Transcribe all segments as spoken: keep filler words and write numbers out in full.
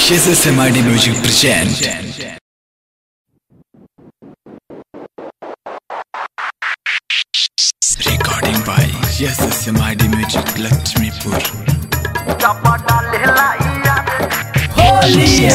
S S M I D Music present. Recording by S S M I D Music, Lakshmipur. Holy है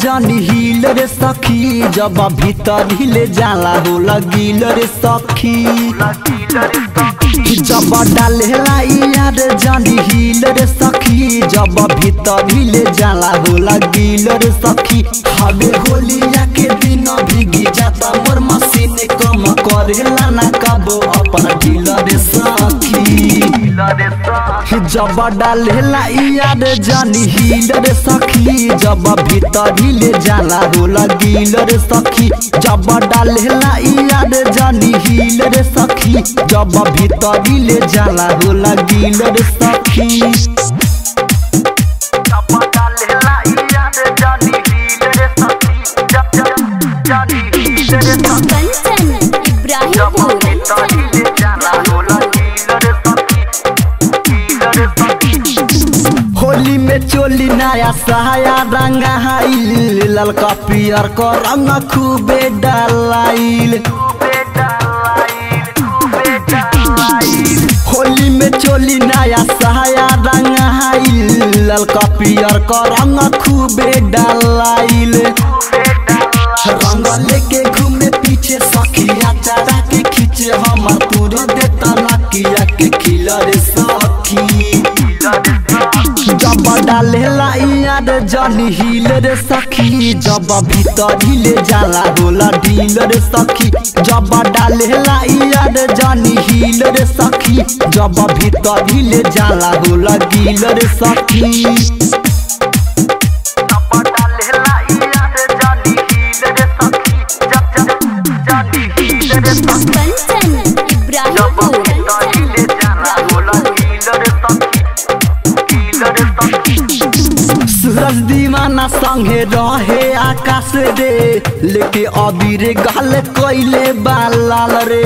जानी हिल रे सखी, जब भीतर हिले जाला हो लगिल रे सखी। जब डालेला यार जानी हिल रे सखी, जब भीतर हिले जाला हो लगिल रे सखी। हवे होलिया के दिन भीगी जाता मोर मसीन, कम करेला ना कबो अपन ढील रे सखी। जब डालेला यार जानी हिल रे सखी, जब भीतर हिले जाला हो लगिल रे सखी। जब डालेला यार जानी हिल रे सखी, जब भीतर हिले जाला हो लगिल रे सखी। होली में चोली नया साया रंगा हाइल, ललका पियर को रंग खूबे डालाइल। होली में चोली नया साया रंगा हाइल, ललका पियर को रंग खूबे डालाइल। रंग लेके घूमे पीछे सखिया चारा के खींचे, हमार तोरे देता लाकिया के खिला रे सखी। जब डालेला यार जानी हिल रे सखी, जब भीतर हिले जाला होला ढील रे सखी। जब डालेला यार जानी हिल रे सखी, जब भीतर हिले जाला होला ढील रे सखी। सूरज दीवाना संगे रहे आकाश रे, लेके अबीर गल कोइले बालाल रे।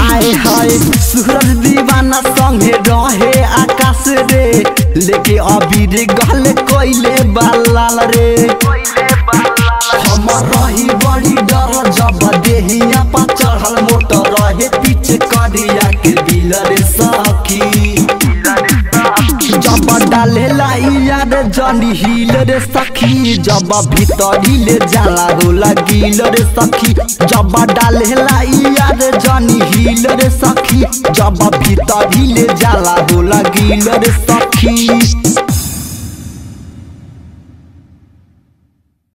आए हाय सूरज दीवाना संगे रहे आकाश रे, लेके अबीर गल कोइले बालाल रे। हम रही बड़ी डर जब देहिया पर चढ़ल मोटर रहे पीछे करिया के बिल रे सखी। जब डालेला यार जानी हिल रे सखी, जब भीतर हिले जाला हो लगिल रे सखी। जब डालेला यार जानी हिल रे सखी, जब भीतर हिले जाला हो लगिल रे सखी।